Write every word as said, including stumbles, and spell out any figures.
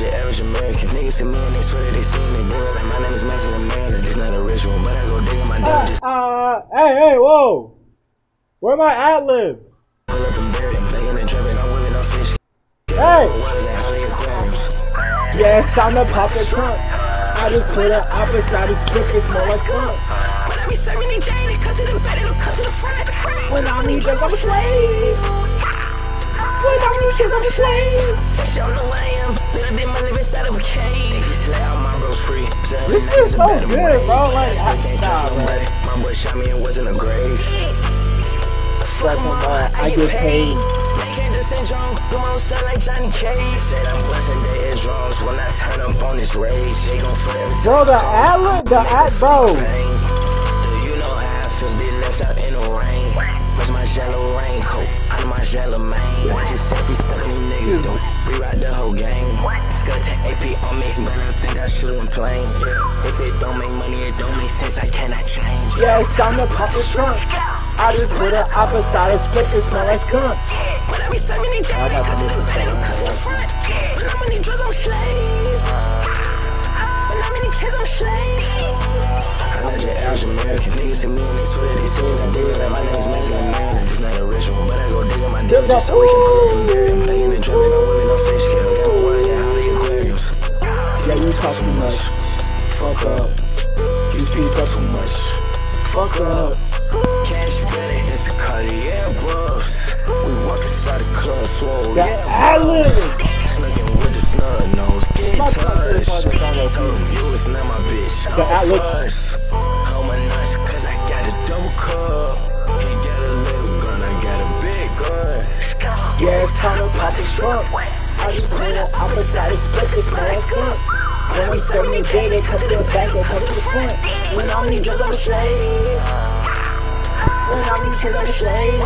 not your average American. Niggas see me and they swear that they seen they boy. Like my name is Mason Amanda. It's not a ritual, but I go dig in my dog. Just uh, hey, hey, whoa! Where are my ad libs? Pull up and bury them, they in the traffic. I'm women, I'm fish. Hey! Yeah, it's time to pop the trunk. I just put it up inside his stick, it's more like fun. When I be serving the Jane, it cut to the bed, it'll cut to the front. When I need drugs, I'm a slave. When I need drugs, I'm a slave. Just y'all know what I am. Little bit my live inside of a cage. Let all my bros free. This shit's so good, bro. Like, I can't trust nobody. My boy shot me and wasn't a grace. Fuck my mind, I get paid. Syndrome, do my own stuff like Johnny Cage. Said I'm blessing their drums when I turn up on this rage. They gon' forever. Bro, the ad, the ad, bro. Do you know how I feel? Be left out in the rain. Where's my yellow raincoat? I'm my yellow man. I just said these stunning niggas don't rewrite the whole game. Scut to A P on me, but I think I should have playing. Yeah, if it don't make money, it don't make sense. I cannot change. Yeah, it's time to pop a trunk. I just put it up inside a split. It's my last cunt. I be serving the Jane, they cut to the bed, it'll cut to the front. When I'm in the drugs, I'm slave. When I'm in the kids, I'm slave. I'm not your average American. Niggas see me and they swear they see it. I do it like my name's Mason Amanda. It's not a ritual, but I go dig in my dick just so we can pull up and bury him. Playing the drum and I'm women on fish scale. Got my water, got all the aquariums. Yeah, you talk too much. Fuck up. You speak up too much. Fuck up. Cash money, it's a Cartier bros. We walk inside the club, swole. Yeah, I live it. Snugging with the snug nose. Get in touch. Told you it's not my bitch. I'm first. Hold my nuts, cause I got a double cup. He got a little gun, I got a big gun. Yeah, it's time to pop the trunk. I just put it up inside the split, it's my last cup. When we serving the J, they cut to the back, they cut to the front. When I don't need drugs, I'm a slave. When I need kids, I'm a slave.